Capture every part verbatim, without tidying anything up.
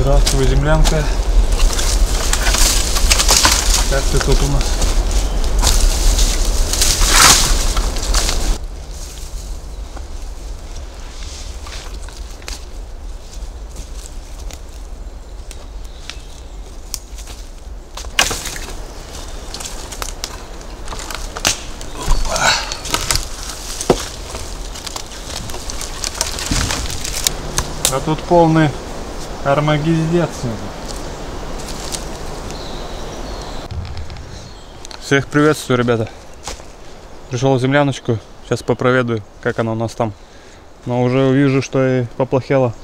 Здравствуй, землянка. Как ты тут у нас? А тут полный армагездец. Всех приветствую, ребята. Пришел в земляночку. Сейчас попроведаю, как она у нас там. Но уже увижу, что и поплохело.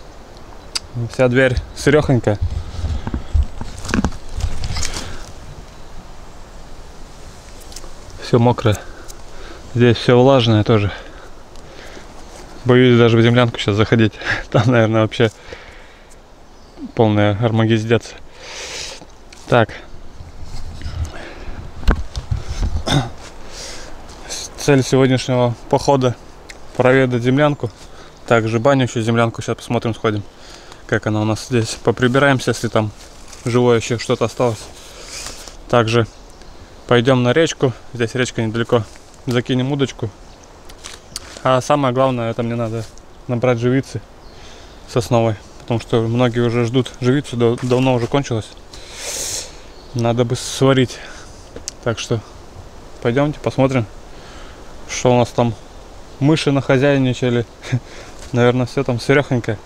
Вся дверь серехонькая. Все мокрое. Здесь все влажное тоже. Боюсь даже в землянку сейчас заходить. Там, наверное, вообще полная армагездец. Так. Цель сегодняшнего похода — проведать землянку. Также баню, еще землянку сейчас посмотрим, сходим. Как она у нас здесь. Поприбираемся, если там живое еще что-то осталось. Также пойдем на речку. Здесь речка недалеко. Закинем удочку. А самое главное, это мне надо набрать живицы сосновой, потому что многие уже ждут живицу, да, давно уже кончилась. Надо бы сварить. Так что пойдемте посмотрим, что у нас там. Мыши нахозяйничали. Наверное, все там серехонькое.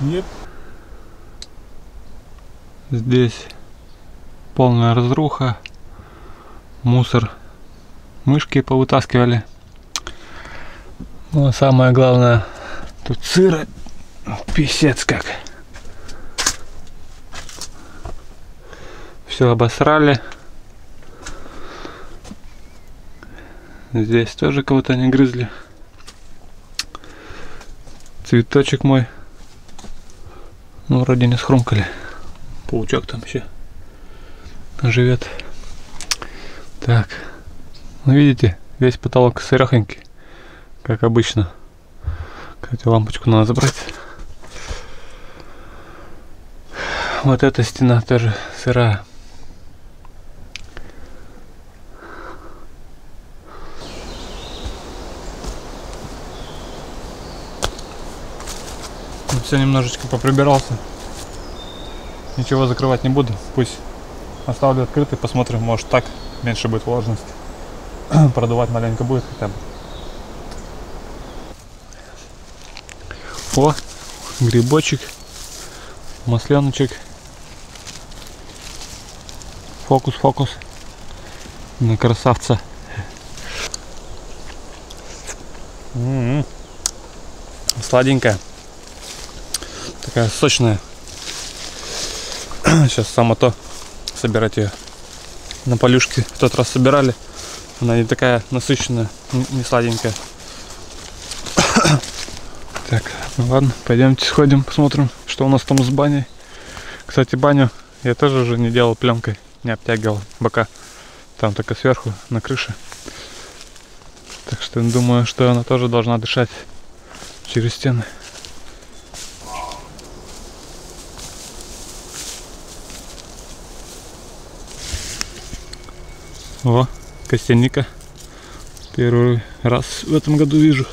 Yep. Здесь полная разруха, мусор, мышки повытаскивали. Ну, а самое главное, тут сыро, писец как. Все обосрали. Здесь тоже кого-то они грызли. Цветочек мой. Ну, вроде не схрумкали. Паучок там еще живет. Так, ну видите, весь потолок сырехонький, как обычно. Кстати, лампочку надо забрать. Вот эта стена тоже сырая. Все, немножечко поприбирался. Ничего закрывать не буду, пусть оставлю открытый, посмотрим, может так меньше будет влажности. Продувать маленько будет хотя бы. О, грибочек, масленочек. Фокус, фокус. На красавца. М-м-м. Сладенькая. Такая сочная. Сейчас само то собирать ее. На полюшке в тот раз собирали. Она не такая насыщенная, не сладенькая. Так, ну ладно, пойдемте сходим, посмотрим, что у нас там с баней. Кстати, баню я тоже уже не делал пленкой, не обтягивал бока. Там только сверху, на крыше. Так что думаю, что она тоже должна дышать через стены. О, костяника. Первый раз в этом году вижу.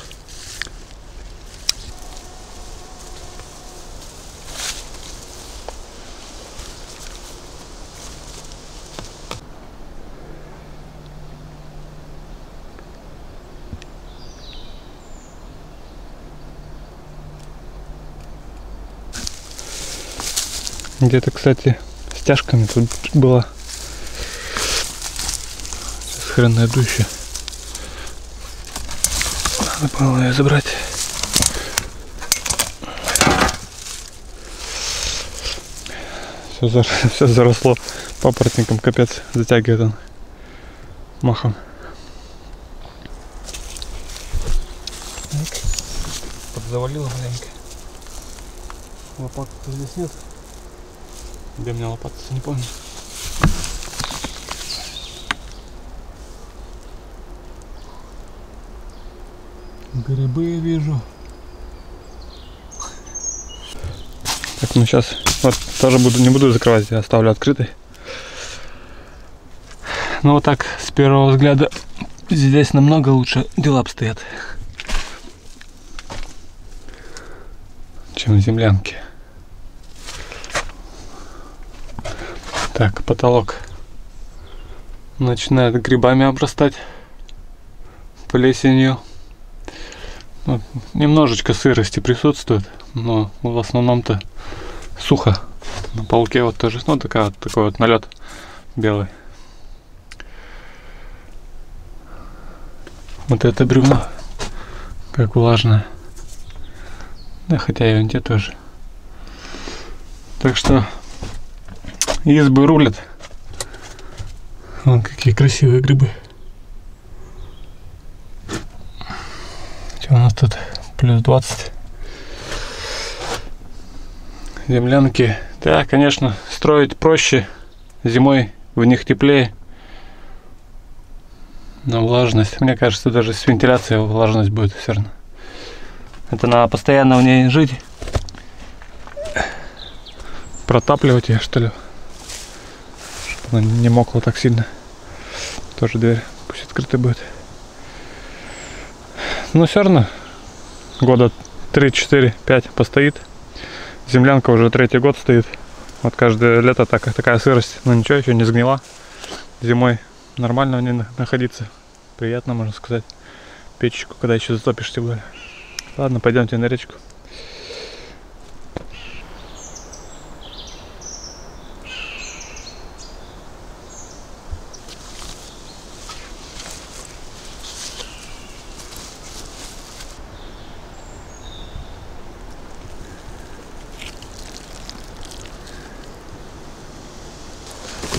Где-то, кстати, стяжками тут было. Хрен найду еще. Надо было ее забрать. Все, зар... Все заросло папоротником, капец, затягивает он махом. Подзавалило маленько. Лопаты-то здесь нет. Где у меня лопаты-то, не помню. Грибы вижу. Так, ну сейчас вот, тоже буду, не буду закрывать, я оставлю открытый. Ну вот так, с первого взгляда, здесь намного лучше дела обстоят, чем в землянке. Так, потолок начинает грибами обрастать, плесенью. Вот, немножечко сырости присутствует, но в основном-то сухо. На полке вот тоже, ну, такая, такой вот налет белый. Вот это бревно, как влажное. Да, хотя и вон те тоже. Так что избы рулят. Вон какие красивые грибы. Что у нас тут? плюс двадцать. Землянки. Да, конечно, строить проще. Зимой в них теплее. Но влажность, мне кажется, даже с вентиляцией влажность будет все равно. Это надо постоянно в ней жить. Протапливать ее, что ли. Чтобы она не мокла так сильно. Тоже дверь пусть открыта будет. Но все равно года три, четыре, пять постоит. Землянка уже третий год стоит. Вот каждое лето так, такая сырость. Но ничего, еще не сгнила. Зимой нормально в ней находиться, приятно, можно сказать. Печечку, когда еще затопишь, тем более. Ладно, пойдемте на речку.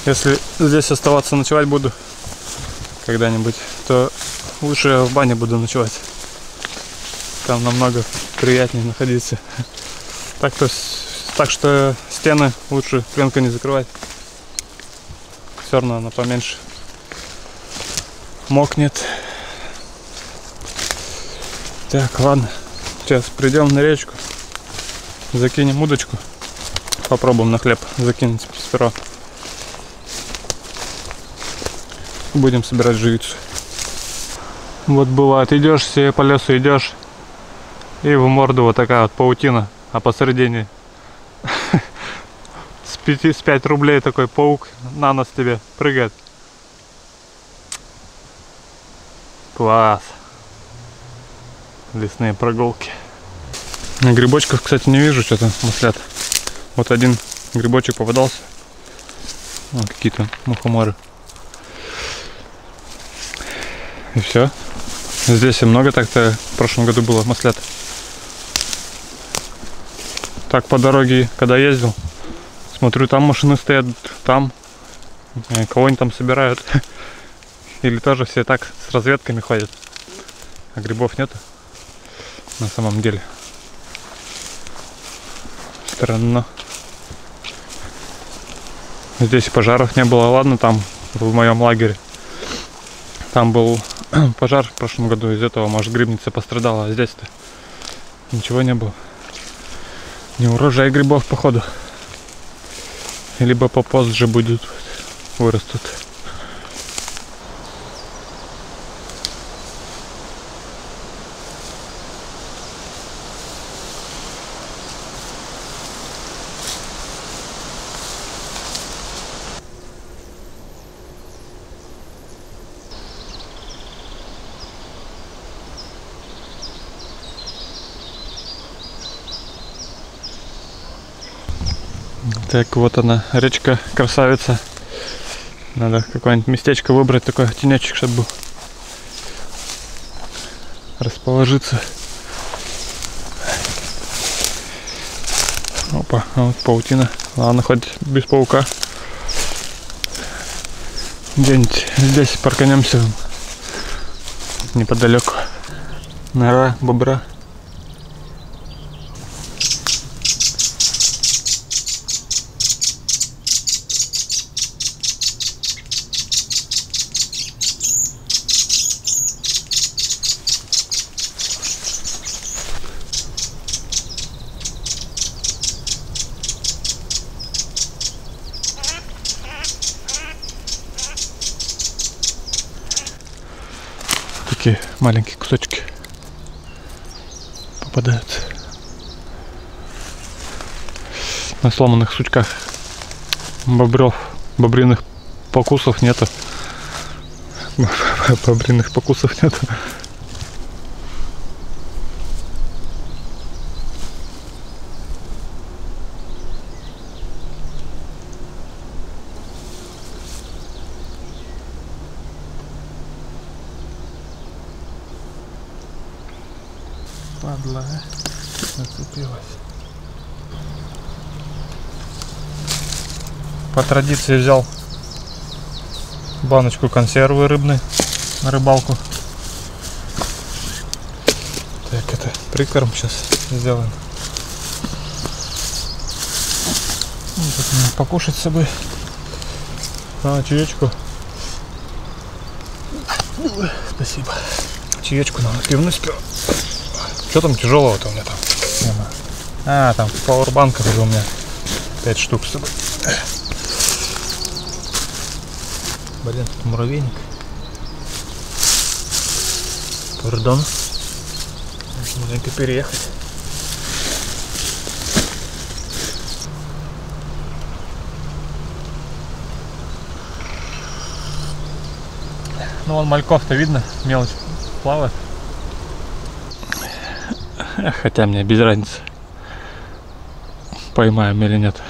Если здесь оставаться ночевать буду когда-нибудь, то лучше я в бане буду ночевать. Там намного приятнее находиться. Так, то, так что стены лучше пленка не закрывать. Все равно она поменьше мокнет. Так, ладно. Сейчас придем на речку. Закинем удочку. Попробуем на хлеб закинуть сперва. Будем собирать живицу. Вот бывает, идешь себе по лесу, идешь, и в морду вот такая вот паутина, а посередине с пяти, с пяти рублей такой паук на нос тебе прыгает. Класс. Лесные прогулки. Грибочков, кстати, не вижу, что-то маслят. Вот один грибочек попадался. Вот какие-то мухоморы. И все. Здесь и много так-то в прошлом году было маслят. Так по дороге, когда ездил, смотрю, там машины стоят, там кого-нибудь там собирают. Или тоже все так с разведками ходят. А грибов нету. На самом деле. Странно. Здесь пожаров не было, ладно, там в моем лагере. Там был пожар в прошлом году, из этого, может, грибница пострадала, а здесь-то ничего не было. Не урожай грибов, походу. Либо попозже будут, вырастут. Так, вот она, речка красавица. Надо какое-нибудь местечко выбрать, такой тенечек, чтобы был. Расположиться. Опа, а вот паутина. Ладно, хоть без паука. Где-нибудь здесь парканемся. Неподалеку. Нора, бобра. такие маленькие кусочки попадаются на сломанных сучках. Бобров, бобриных покусов нету. Бобриных покусов нету. Падла, зацепилась. По традиции взял баночку консервы рыбной на рыбалку. Так, это прикорм сейчас сделаем. Вот, покушать с собой. А, чаечку. Спасибо. Чаечку надо пивнуть. Что там тяжелого-то у меня там? А, там пауэрбанков уже у меня пять штук с собой. Блин, тут муравейник. Пардон. Нужно маленько переехать. Ну вон мальков-то видно, мелочь плавает. Хотя мне без разницы, поймаем или нет.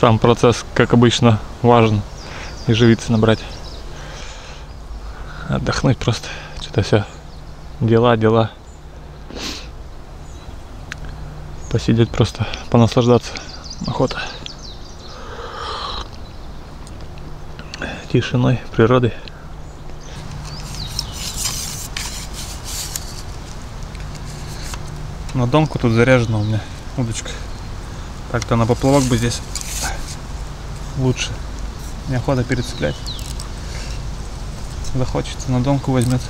Сам процесс, как обычно, важен. И живиться набрать. Отдохнуть просто. Что-то все. Дела, дела. Посидеть просто, понаслаждаться. Охота. Тишиной, природой. На донку тут заряжена у меня удочка. Так-то на поплавок бы здесь лучше. Неохота перецеплять. Захочется, на донку возьмет.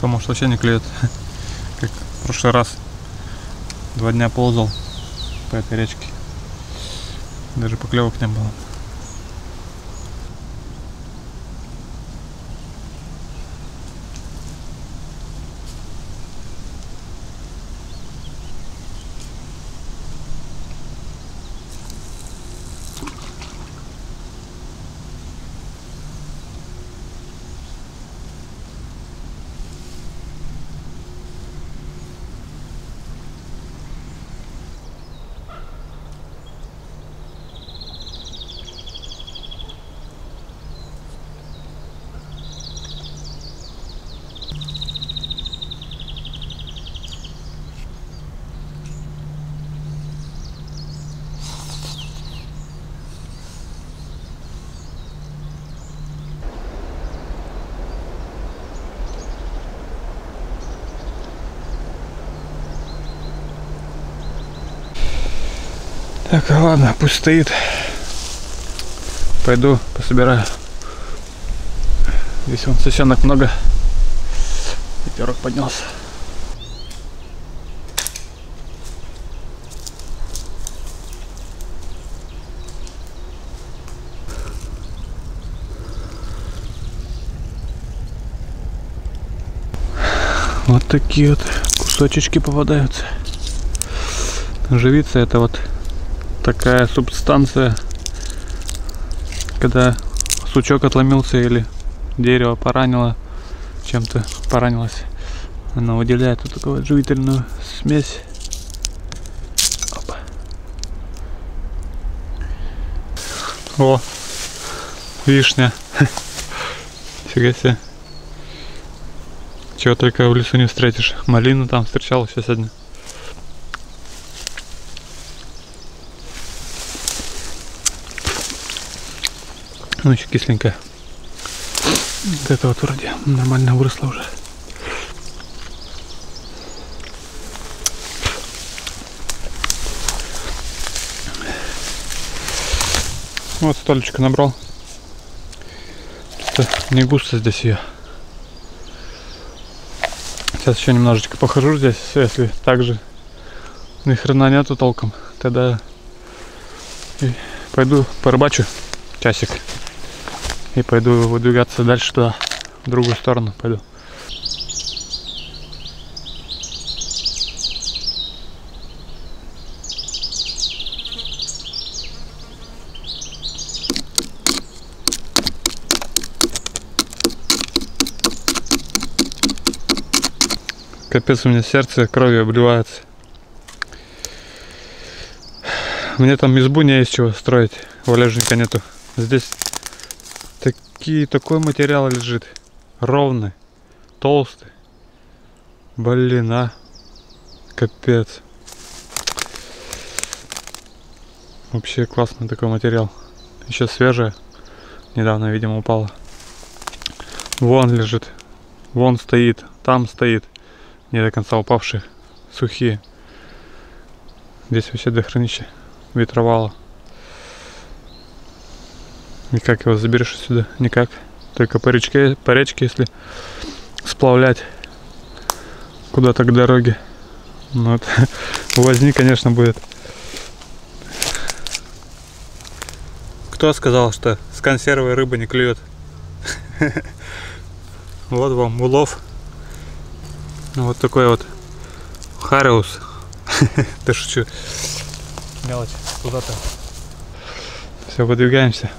То, может, вообще не клюет. Как в прошлый раз. Два дня ползал по этой речке. Даже поклевок не было. Так, ладно, пусть стоит. Пойду пособираю. Здесь вон сосенок много. Ветерок поднялся. Вот такие вот кусочки попадаются. Живица — это вот такая субстанция, когда сучок отломился или дерево поранило, чем-то поранилось, она выделяет вот такую живительную смесь. Опа. О, вишня. Фига себе. Чего только в лесу не встретишь. Малину там встречал еще сегодня. Ну еще кисленькая. Вот это вот вроде нормально выросло уже. Вот столечко набрал. что не густо здесь ее. Сейчас еще немножечко похожу здесь, если также ни хрена нету толком, тогда и пойду порыбачу часик и пойду выдвигаться дальше туда, в другую сторону пойду. Капец, у меня сердце кровью обливается. Мне там избу не из чего строить, валежника нету. Здесь такие, такой материал лежит. Ровный, толстый. Блин, а. Капец. Вообще классный такой материал. Еще свежее. Недавно, видимо, упало. Вон лежит. Вон стоит. Там стоит. Не до конца упавшие, сухие. Здесь вообще до хранища ветровало. И как его заберешь сюда? Никак. Только по речке, по речке, если сплавлять куда-то к дороге. Ну это возни, конечно, будет. Кто сказал, что с консервой рыба не клюет? Вот вам улов. Вот такой вот хариус. Да шучу. Мелочь. Куда-то. Все, выдвигаемся.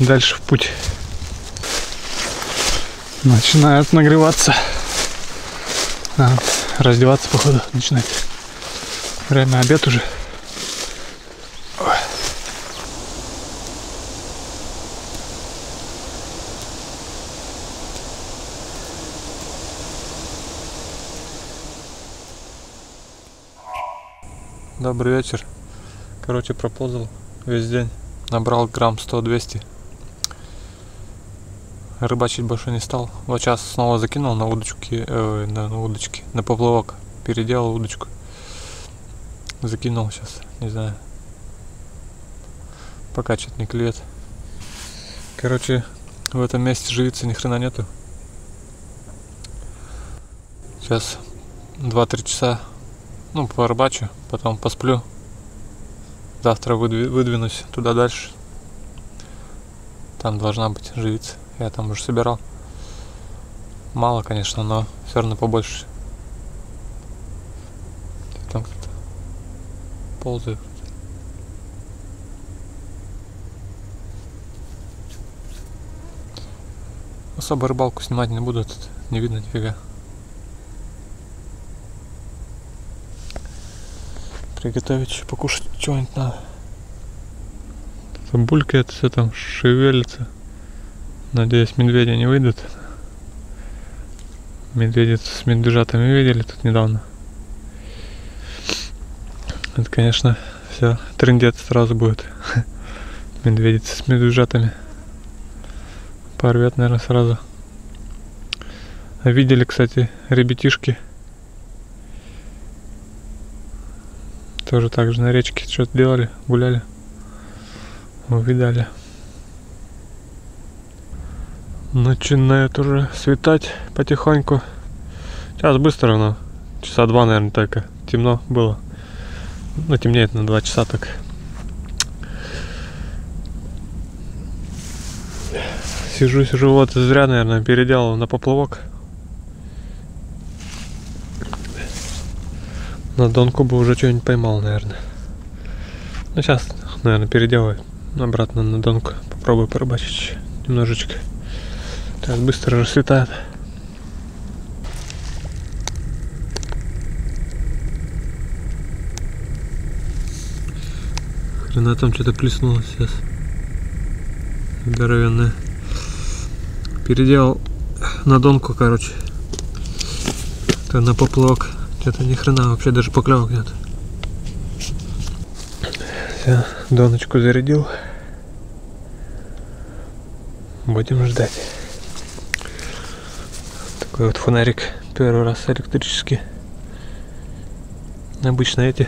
Дальше в путь. Начинает нагреваться. Надо раздеваться, походу, начинает. Время обед уже. Добрый вечер. Короче, проползал весь день. Набрал грамм сто-двести. Рыбачить больше не стал. Вот сейчас снова закинул на удочки, э, на, на удочки, на поплавок. Переделал удочку. Закинул сейчас, не знаю. Пока что-то не клюет. Короче, в этом месте живицы ни хрена нету. Сейчас два-три часа. Ну, порыбачу, потом посплю. Завтра выдвинусь туда дальше. Там должна быть живица. Я там уже собирал. Мало, конечно, но все равно побольше. Там кто-то ползает. Особо рыбалку снимать не буду, тут не видно нифига. Приготовить еще покушать чего-нибудь надо. Тут булькает, все там шевелится. Надеюсь, медведи не выйдут. Медведицы с медвежатами видели тут недавно. Это, конечно, все трындец сразу будет. Медведицы с медвежатами. Порвет, наверное, сразу. Видели, кстати, ребятишки. Тоже так же на речке что-то делали, гуляли, увидали. Начинает уже светать потихоньку. Сейчас быстро, но часа два, наверное, только. Темно было. Но темнеет на два часа так. Сижу-сижу, вот зря, наверное, переделал на поплавок. На донку бы уже что-нибудь поймал, наверное. Ну, сейчас, наверное, переделаю обратно на донку. Попробую порыбачить немножечко. Сейчас быстро расцветает. Хрена там что-то плеснуло сейчас. Здоровенное. Переделал на донку, короче. Это на поплавок. Что-то ни хрена, вообще даже поклевок нет. Все, доночку зарядил. Будем ждать. Такой вот фонарик. Первый раз электрический. Обычно эти,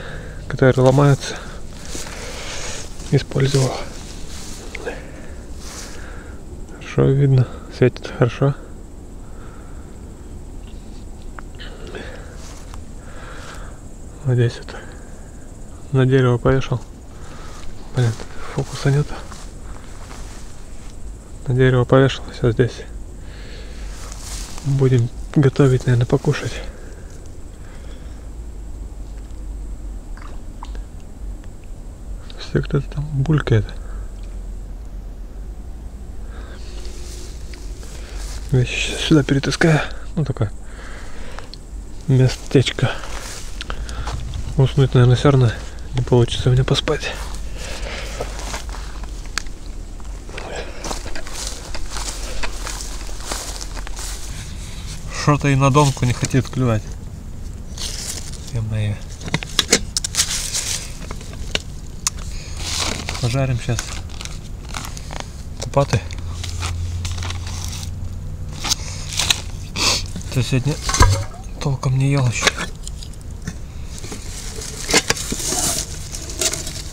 которые ломаются, использовал. хорошо видно, светит хорошо. Вот здесь вот на дерево повешал. Блин, фокуса нет. На дерево повешал, все здесь. Будем готовить, наверное, покушать. Все, кто-то там булькает. Вещи сюда перетаскаю. Ну, такое местечко. Уснуть, наверное, все равно не получится мне поспать. Что-то и на донку не хотит клювать. Е-мое. Пожарим сейчас купаты. Что сегодня толком не ел еще.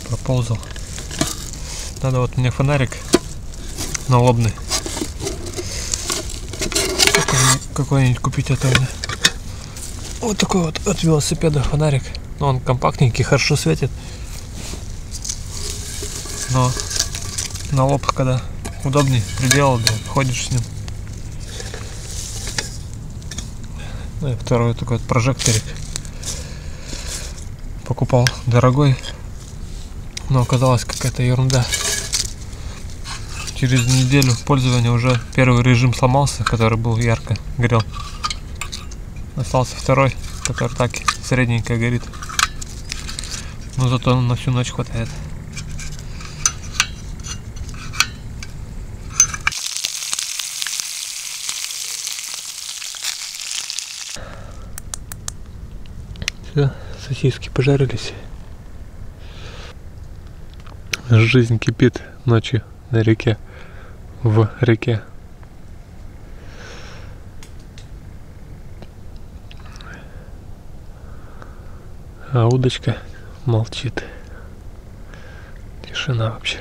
Проползал. Надо вот мне фонарик налобный какой-нибудь купить, это вот такой вот от велосипеда фонарик, но он компактненький, хорошо светит, но на лоб когда удобнее приделал, да, ходишь с ним. Ну и второй такой вот прожекторик покупал, дорогой, но оказалась какая-то ерунда. Через неделю пользования уже первый режим сломался, который был ярко горел. Остался второй, который так средненько горит. Но зато на всю ночь хватает. Все, сосиски пожарились. Жизнь кипит ночью на реке. В реке. А удочка молчит. Тишина вообще.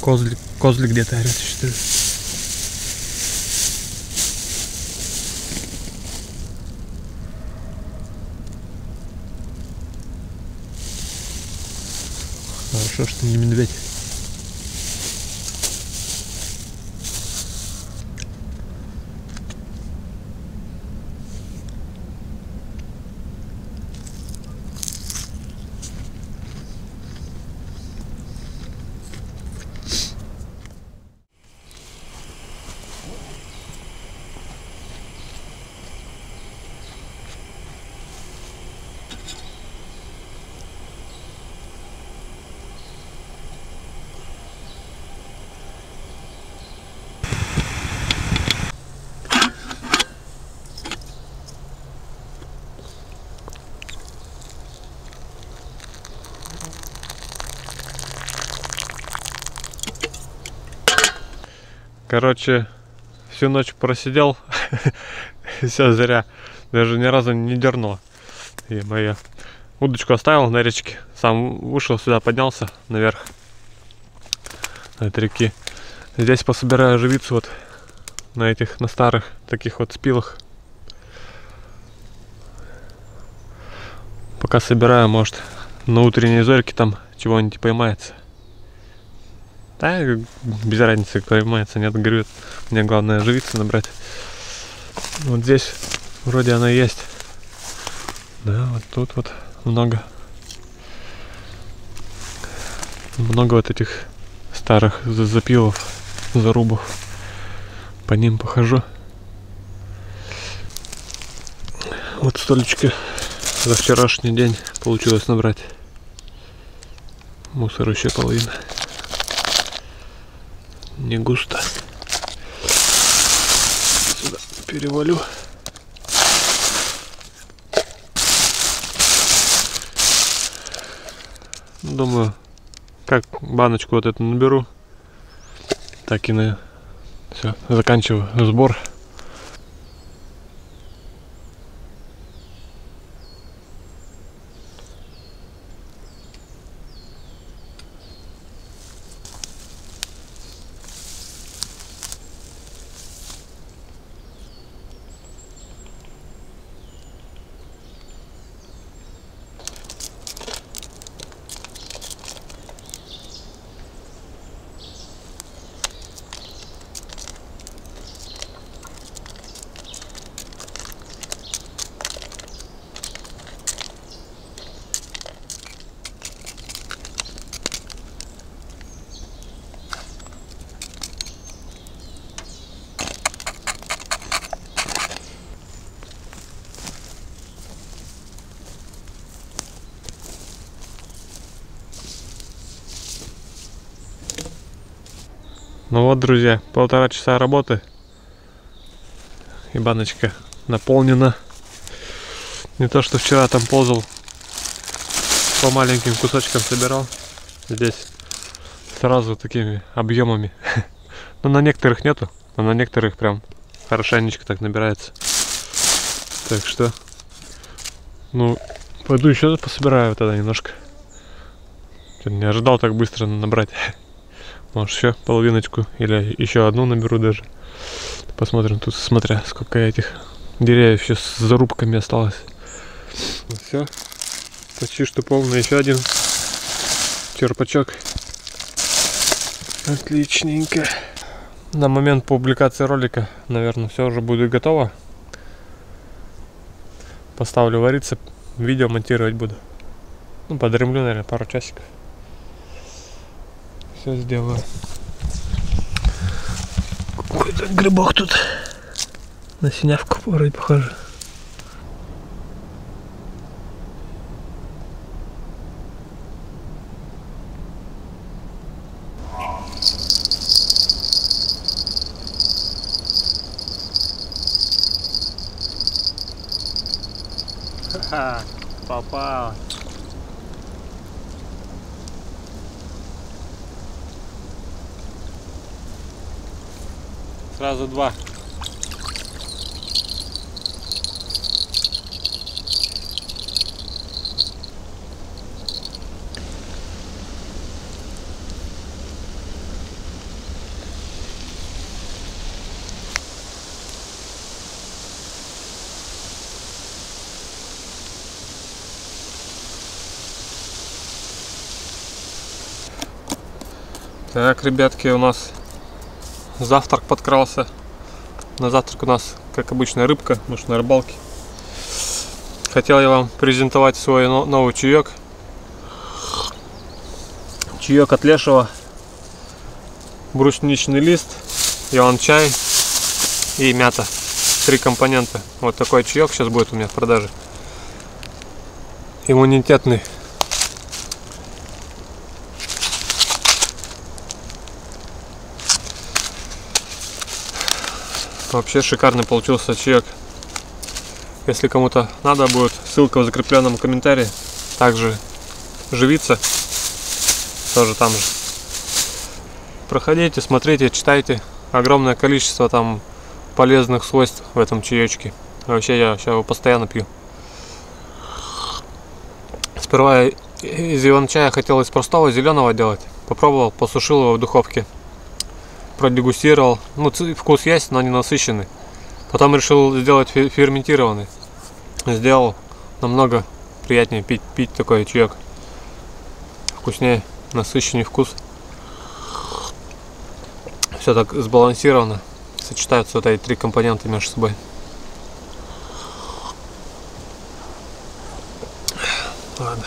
Козлик, козлик где-то орёт, что ли. Хорошо, что не медведь. Короче, всю ночь просидел, все зря, даже ни разу не дернуло. И мою удочку оставил на речке, сам вышел сюда, поднялся наверх от реки. Здесь пособираю живицу вот на этих, на старых таких вот спилах. Пока собираю, может, на утренней зорьке там чего-нибудь поймается. Да, без разницы, кто поймается, нет, гребет. Мне главное живиться набрать. Вот здесь вроде она есть. Да, вот тут вот много. Много вот этих старых запилов, зарубов. По ним похожу. Вот столечко за вчерашний день получилось набрать. Мусор еще половина. Не густо. Сюда перевалю. Думаю, как баночку вот эту наберу, так и на... Все, заканчиваю сбор. Ну вот, друзья, полтора часа работы, и баночка наполнена. Не то, что вчера там ползал, по маленьким кусочкам собирал. Здесь сразу такими объемами. Но на некоторых нету, а на некоторых прям хорошенечко так набирается. Так что, ну, пойду еще пособираю тогда немножко. Не ожидал так быстро набрать. Может, еще половиночку или еще одну наберу даже. Посмотрим тут, смотря сколько этих деревьев еще с зарубками осталось. Ну, все, почти что полный. Еще один черпачок. Отличненько. На момент публикации ролика, наверное, все уже будет готово. Поставлю вариться, видео монтировать буду. Ну, подремлю, наверное, пару часиков. Сделаю. Какой-то грибок тут на синявку вроде похоже. Ха-ха, попал. Сразу два. Так, ребятки, у нас завтрак подкрался. На завтрак у нас, как обычно, рыбка, мы же на рыбалке. Хотел я вам презентовать свой новый чаек. Чаек от Лешего. Брусничный лист, иван-чай и мята. Три компонента. Вот такой чаек сейчас будет у меня в продаже. Иммунитетный. Вообще шикарный получился чаек. Если кому-то надо будет, ссылка в закрепленном комментарии. Также живица, тоже там же. Проходите, смотрите, читайте. Огромное количество там полезных свойств в этом чаечке. Вообще я сейчас его постоянно пью. Сперва из иван-чая хотел из простого зеленого делать. Попробовал, посушил его в духовке. Продегустировал. Ну, вкус есть, но не насыщенный. Потом решил сделать ферментированный. Сделал. Намного приятнее пить, пить такой чаек. Вкуснее, насыщенный вкус. Все так сбалансировано. Сочетаются вот эти три компонента между собой. Ладно.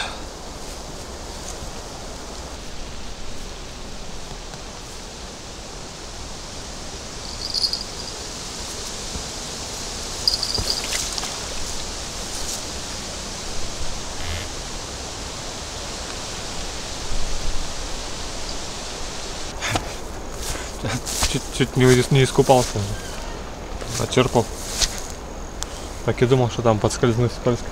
Чуть не, не искупался от черпов. Так и думал, что там подскользнусь скользко.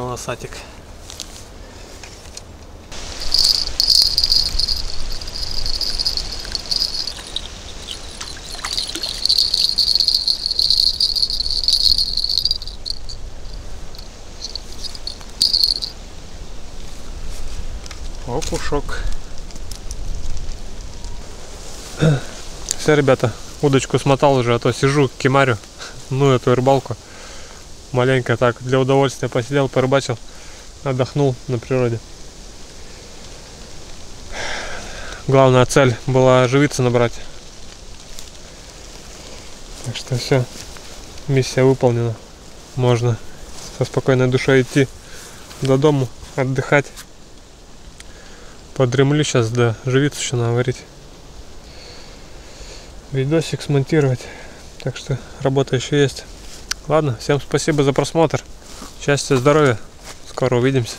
волосатик. Окушок. Все, ребята, удочку смотал уже, а то сижу, кемарю, ну эту рыбалку. Маленько так, для удовольствия посидел, порыбачил, отдохнул на природе. Главная цель была живицы набрать. Так что все, миссия выполнена. Можно со спокойной душой идти до дома, отдыхать. Подремлю сейчас, да, живицу еще надо варить. Видосик смонтировать. Так что работа еще есть. Ладно, всем спасибо за просмотр. Счастья, здоровья. Скоро увидимся.